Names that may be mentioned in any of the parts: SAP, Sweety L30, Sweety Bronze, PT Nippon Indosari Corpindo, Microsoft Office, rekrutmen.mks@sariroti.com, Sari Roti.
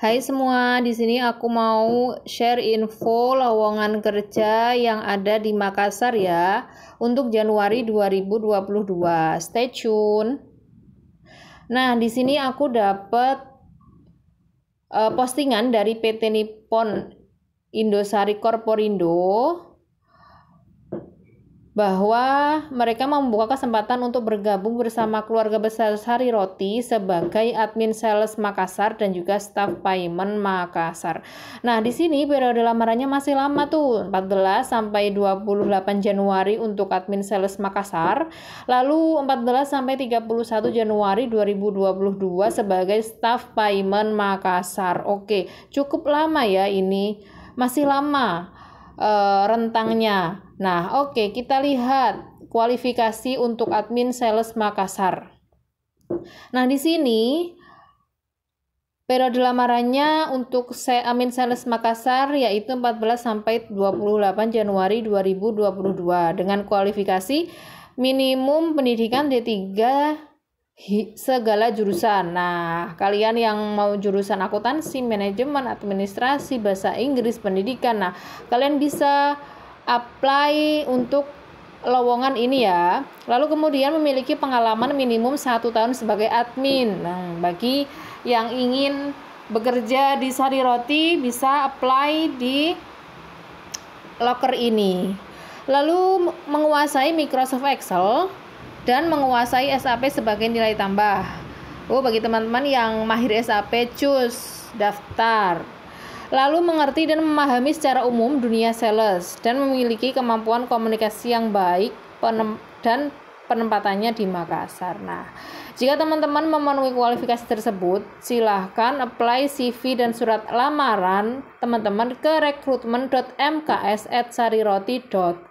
Hai semua, di sini aku mau share info lowongan kerja yang ada di Makassar ya untuk Januari 2022. Stay tune. Nah, di sini aku dapat postingan dari PT Nippon Indosari Corpindo bahwa mereka membuka kesempatan untuk bergabung bersama keluarga besar Sari Roti sebagai admin sales Makassar dan juga staff payment Makassar. Nah, di sini periode lamarannya masih lama tuh, 14 sampai 28 Januari untuk admin sales Makassar, lalu 14 sampai 31 Januari 2022 sebagai staff payment Makassar. Oke, cukup lama ya ini. Masih lama rentangnya. Nah, oke, kita lihat kualifikasi untuk admin sales Makassar. Nah, di sini periode lamarannya untuk admin sales Makassar yaitu 14 sampai 28 Januari 2022 dengan kualifikasi minimum pendidikan D3 segala jurusan. Nah, kalian yang mau jurusan akuntansi, manajemen, administrasi, bahasa Inggris, pendidikan. Nah, kalian bisa apply untuk lowongan ini ya. Lalu kemudian memiliki pengalaman minimum 1 tahun sebagai admin. Nah, bagi yang ingin bekerja di Sari Roti bisa apply di loker ini. Lalu menguasai Microsoft Excel dan menguasai SAP sebagai nilai tambah. Oh, bagi teman-teman yang mahir SAP, cus daftar. Lalu mengerti dan memahami secara umum dunia sales dan memiliki kemampuan komunikasi yang baik dan penempatannya di Makassar. Nah, jika teman-teman memenuhi kualifikasi tersebut, silahkan apply CV dan surat lamaran teman-teman ke rekrutmen.mks@sariroti.com.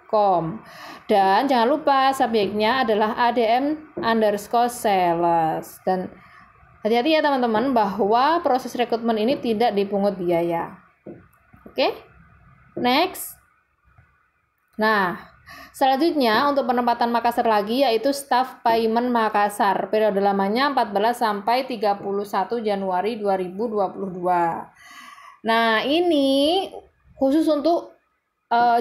Dan jangan lupa subjeknya adalah ADM_sales. Dan hati-hati ya teman-teman bahwa proses rekrutmen ini tidak dipungut biaya. Oke? Next. Nah, selanjutnya untuk penempatan Makassar lagi yaitu staff payment Makassar. Periode lamanya 14 sampai 31 Januari 2022. Nah, ini khusus untuk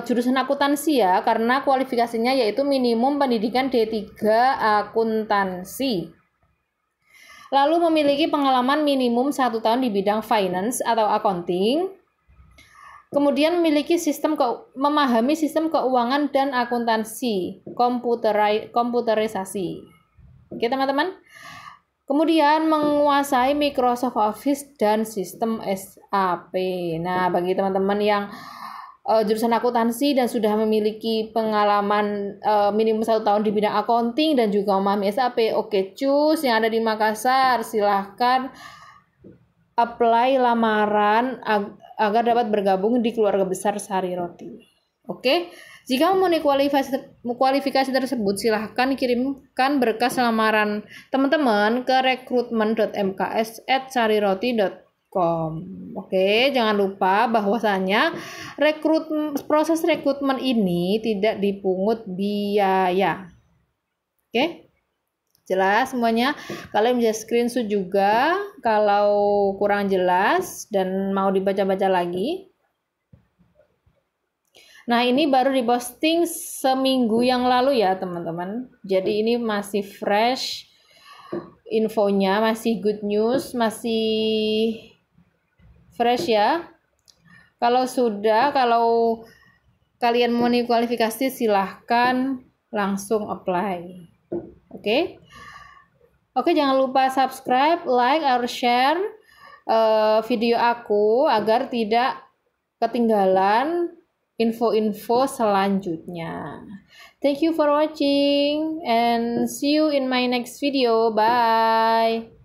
jurusan akuntansi ya, karena kualifikasinya yaitu minimum pendidikan D3 akuntansi. Lalu memiliki pengalaman minimum 1 tahun di bidang finance atau accounting. Kemudian memiliki memahami sistem keuangan dan akuntansi komputerisasi. Oke, teman-teman. Kemudian menguasai Microsoft Office dan sistem SAP. Nah, bagi teman-teman yang jurusan akuntansi dan sudah memiliki pengalaman minimum 1 tahun di bidang accounting dan juga memahami SAP. Oke, cus yang ada di Makassar, silahkan apply lamaran agar dapat bergabung di keluarga besar Sari Roti. Oke, jika memenuhi kualifikasi tersebut, silahkan kirimkan berkas lamaran teman-teman ke rekrutmen.mks@sariroti.com. Oke, jangan lupa bahwasanya proses rekrutmen ini tidak dipungut biaya. Oke, jelas semuanya. Kalian bisa screenshot juga kalau kurang jelas dan mau dibaca-baca lagi. Nah, ini baru diposting seminggu yang lalu ya teman-teman. Jadi ini masih fresh infonya, masih good news, masih fresh ya. Kalau kalian mau kualifikasi silahkan langsung apply. Oke? Oke, jangan lupa subscribe, like, or share video aku agar tidak ketinggalan info-info selanjutnya. Thank you for watching and see you in my next video. Bye.